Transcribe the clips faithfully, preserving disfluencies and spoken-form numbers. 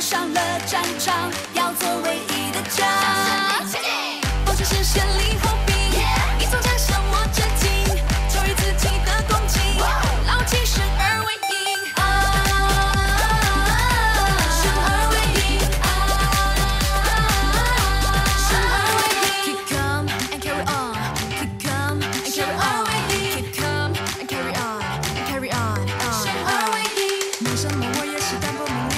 上了战场，要做唯一的家。保持是先礼后兵，一从战胜我真经，忠于自己的恭敬，牢记生而为赢啊，生而为赢啊，生而为赢。Keep calm and carry on, keep calm and carry on, keep calm and carry on, and carry on. 生而为赢，没什么我也是淡泊名利。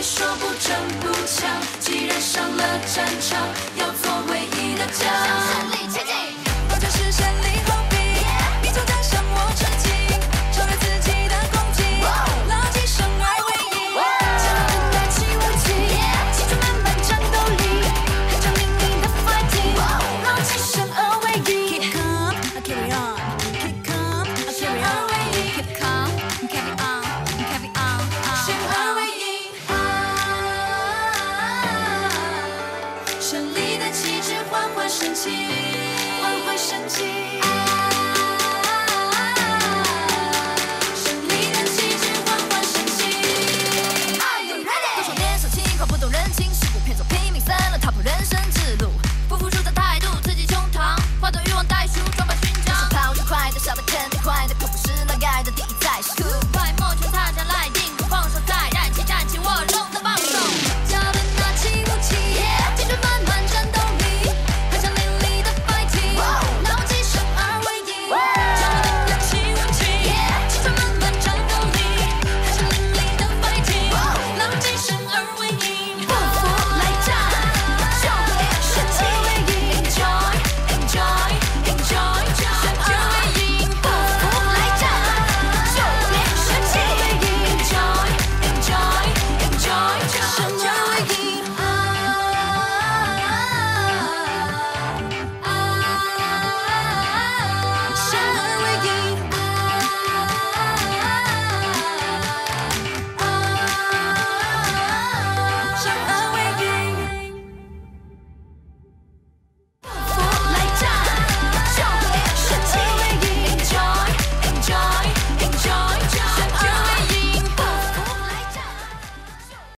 说不争不抢，既然上了战场，要做唯一的家。向前前进，保持是先礼后兵，一从战胜我真经，忠于自己的恭敬，牢记生而为赢。强忍拿起武器，青春漫漫战斗力，含着命运的 fighting， 牢记生而为赢。Keep calm, carry on. Keep calm, carry on. Keep calm, carry on. Carry on. 生而为赢。 胜利的旗帜，缓缓升起，缓缓升起。